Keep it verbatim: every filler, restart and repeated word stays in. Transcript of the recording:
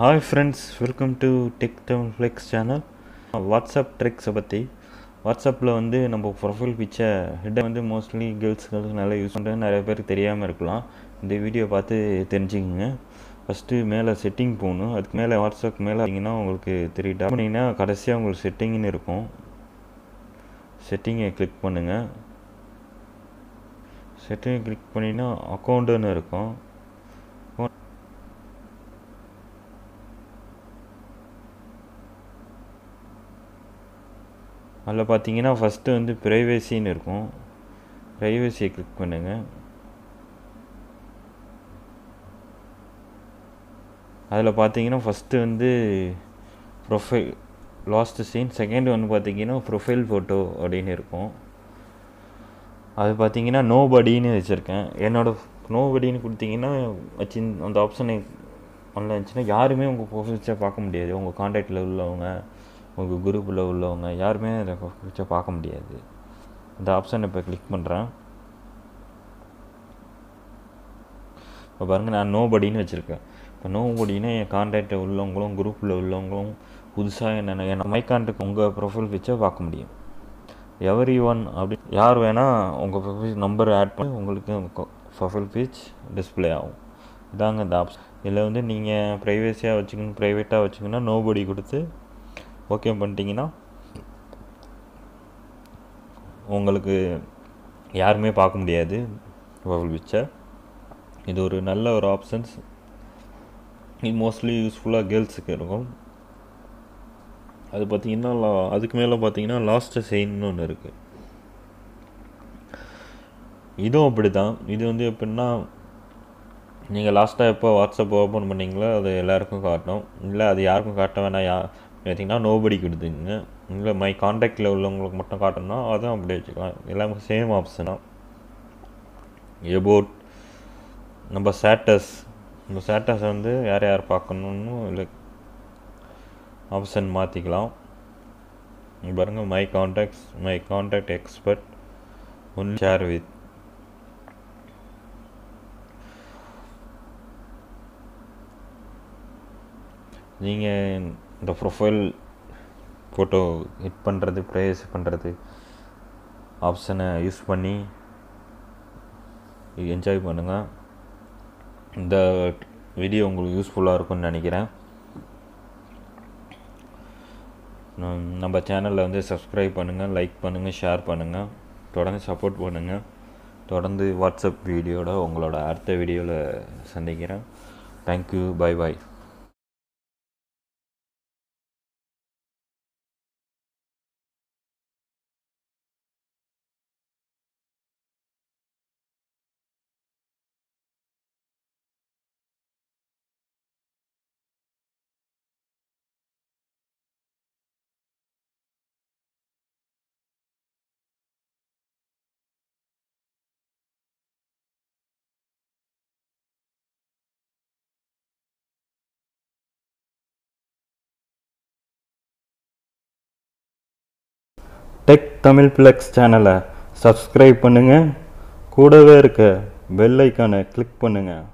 Hi friends, welcome to Tech Town Flex channel. WhatsApp tricks பத்தி வாட்ஸ்அப்பில் வந்து நம்ம ப்ரொஃபைல் பிக்சர் ஹெட்டை வந்து மோஸ்ட்லி கேர்ள்ஸ்களுக்கு நல்லா யூஸ் பண்ணுறது நிறைய பேர் தெரியாமல் இருக்கலாம். இந்த வீடியோ பார்த்து தெரிஞ்சுக்கோங்க. ஃபஸ்ட்டு மேலே செட்டிங் போகணும். அதுக்கு மேலே வாட்ஸ்அப் மேலே பார்த்தீங்கன்னா உங்களுக்கு தெரியும். டப் பண்ணிங்கன்னா கடைசியாக உங்களுக்கு செட்டிங்னு இருக்கும். செட்டிங்கை கிளிக் பண்ணுங்கள். செட்டிங்கை கிளிக் பண்ணிங்கன்னா அக்கௌண்ட்டுன்னு இருக்கும். அதில் பார்த்தீங்கன்னா ஃபஸ்ட்டு வந்து ப்ரைவேசின்னு இருக்கும். ப்ரைவேசியை கிளிக் பண்ணுங்கள். அதில் பார்த்தீங்கன்னா ஃபஸ்ட்டு வந்து ப்ரொஃபைல் லாஸ்ட்டு சீன், செகண்ட் வந்து பார்த்தீங்கன்னா ப்ரொஃபைல் ஃபோட்டோ அப்படின்னு இருக்கும். அது பார்த்தீங்கன்னா நோபடின்னு வச்சுருக்கேன். என்னோடய நோபடின்னு கொடுத்தீங்கன்னா வச்சு அந்த ஆப்ஷனை ஒன்றில் இருந்துச்சுன்னா யாருமே உங்கள் ப்ரொஃபைல்ஸை பார்க்க முடியாது. உங்கள் கான்டாக்டில் உள்ளவங்க, உங்கள் குரூப்பில் உள்ளவங்க யாருமே அதை குறிச்சா பார்க்க முடியாது. இந்த ஆப்ஷன் இப்போ கிளிக் பண்ணுறேன். இப்போ பாருங்கள், நான் நோபடின்னு வச்சுருக்கேன். இப்போ நோபடின்னா என் கான்டாக்டில் உள்ளவங்களும் குரூப்பில் உள்ளவங்களும் புதுசாக என்னென்ன என் மை கான்டாக்ட் உங்கள் ப்ரொஃபைல் பிக்சர் பார்க்க முடியும். எவரி ஒன் அப்படி யார் வேணால் உங்கள் ப்ரொஃபைல் நம்பர் ஆட் பண்ணி உங்களுக்கு ப்ரொஃபைல் பிக்ச் டிஸ்பிளே ஆகும். இதாங்க இந்த ஆப்ஷன். இதில் வந்து நீங்கள் ப்ரைவேசியாக வச்சுக்கணும், ப்ரைவேட்டாக வச்சுக்கணுன்னா நோபடி கொடுத்து ஓகே பண்ணிட்டீங்கன்னா உங்களுக்கு யாருமே பார்க்க முடியாது ப்ரொஃபைல் பிக்சர். இது ஒரு நல்ல ஒரு ஆப்ஷன்ஸ். இது மோஸ்ட்லி யூஸ்ஃபுல்லாக கேர்ள்ஸுக்கு இருக்கும். அது பார்த்திங்கன்னா லா அதுக்கு மேலே பார்த்திங்கன்னா லாஸ்ட்டு சீன்னு ஒன்று இருக்குது. இதுவும் அப்படி தான். இது வந்து எப்படின்னா நீங்கள் லாஸ்ட்டாக எப்போ வாட்ஸ்அப் ஓப்பன் பண்ணிங்களோ அது எல்லாேருக்கும் காட்டும். இல்லை அது யாருக்கும் காட்ட வேணாம். யா பார்த்திங்கன்னா நோபடி கொடுத்துங்க. இல்லை மை கான்டாக்டில் உள்ளவங்களுக்கு மட்டும் காட்டணும்னா அதுவும் அப்படியே வச்சுக்கலாம். எல்லாமே சேம் ஆப்ஷனா. எபோட் நம்ம ஸ்டேட்டஸ், நம்ம ஸ்டேட்டஸ் வந்து யார் யார் பார்க்கணுன்னு இல்லை ஆப்ஷன் மாற்றிக்கலாம். பாருங்கள், my contacts, my contact except, one share with. நீங்கள் இந்த ப்ரொஃபைல் ஃபோட்டோ ஹிட் பண்ணுறது, ப்ரைஸ் பண்ணுறது ஆப்ஷனை யூஸ் பண்ணி என்ஜாய் பண்ணுங்கள். இந்த வீடியோ உங்களுக்கு யூஸ்ஃபுல்லாக இருக்கும்னு நினைக்கிறேன். நம்ம சேனலில் வந்து சப்ஸ்கிரைப் பண்ணுங்கள், லைக் பண்ணுங்கள், ஷேர் பண்ணுங்கள், தொடர்ந்து சப்போர்ட் பண்ணுங்கள். தொடர்ந்து வாட்ஸ்அப் வீடியோட உங்களோட அடுத்த வீடியோவில் சந்திக்கிறேன். Thank you, bye bye. Tech Tamil flex சேனலை சப்ஸ்கிரைப் பண்ணுங்கள். கூடவே இருக்க பெல் ஐக்கானை கிளிக் பண்ணுங்கள்.